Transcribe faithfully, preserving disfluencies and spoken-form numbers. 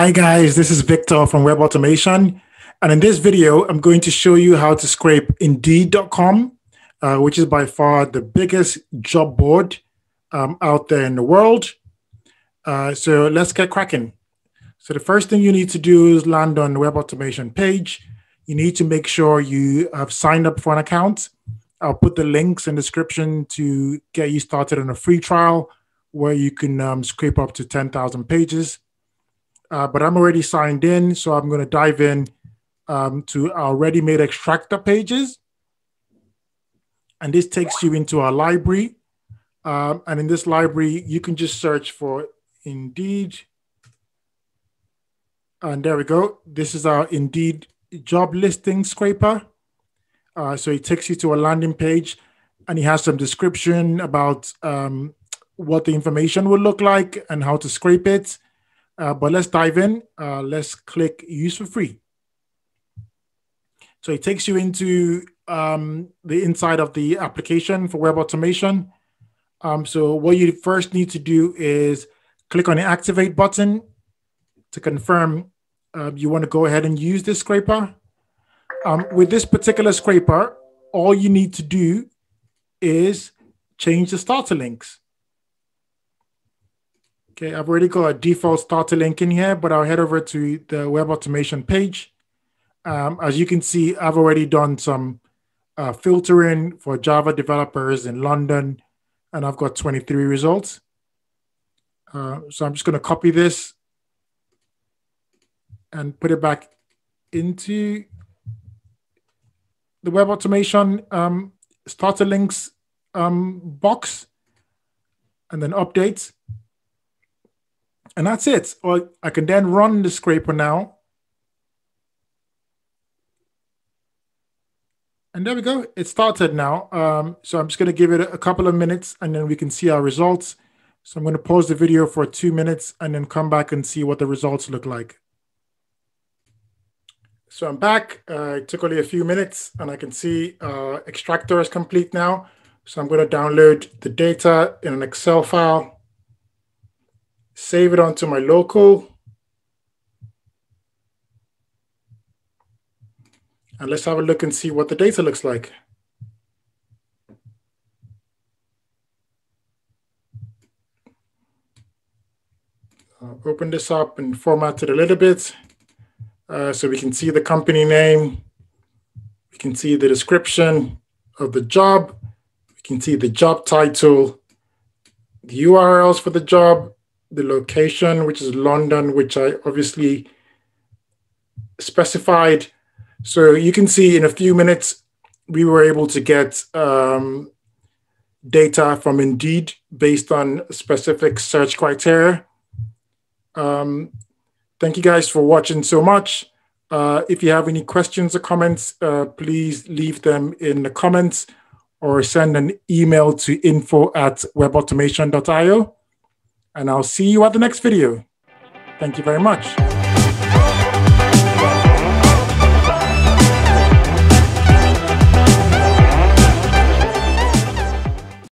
Hi guys, this is Victor from Web Automation. And in this video, I'm going to show you how to scrape Indeed dot com, uh, which is by far the biggest job board um, out there in the world. Uh, so let's get cracking. So the first thing you need to do is land on the Web Automation page. You need to make sure you have signed up for an account. I'll put the links in the description to get you started on a free trial where you can um, scrape up to ten thousand pages. Uh, but I'm already signed in, so I'm going to dive in um, to our ready-made extractor pages. And this takes you into our library. Um, and in this library, you can just search for Indeed. And there we go. This is our Indeed job listing scraper. Uh, so it takes you to a landing page, and it has some description about um, what the information will look like and how to scrape it. Uh, but let's dive in. Uh, let's click Use for Free. So it takes you into um, the inside of the application for Web Automation. Um, so what you first need to do is click on the Activate button to confirm uh, you want to go ahead and use this scraper. Um, with this particular scraper, all you need to do is change the starter links. Okay, I've already got a default starter link in here, but I'll head over to the Web Automation page. Um, as you can see, I've already done some uh, filtering for Java developers in London, and I've got twenty-three results. Uh, so I'm just going to copy this and put it back into the Web Automation um, starter links um, box, and then update. And that's it. Or I can then run the scraper now. And there we go. It started now. Um, so I'm just going to give it a couple of minutes and then we can see our results. So I'm going to pause the video for two minutes and then come back and see what the results look like. So I'm back. Uh, it took only a few minutes and I can see uh, extractor is complete now. So I'm going to download the data in an Excel file. Save it onto my local. And let's have a look and see what the data looks like. I'll open this up and format it a little bit uh, so we can see the company name. We can see the description of the job. We can see the job title, the U R Ls for the job, the location, which is London, which I obviously specified. So you can see in a few minutes, we were able to get um, data from Indeed based on specific search criteria. Um, thank you guys for watching so much. Uh, if you have any questions or comments, uh, please leave them in the comments or send an email to info at webautomation dot i o. And I'll see you at the next video. Thank you very much.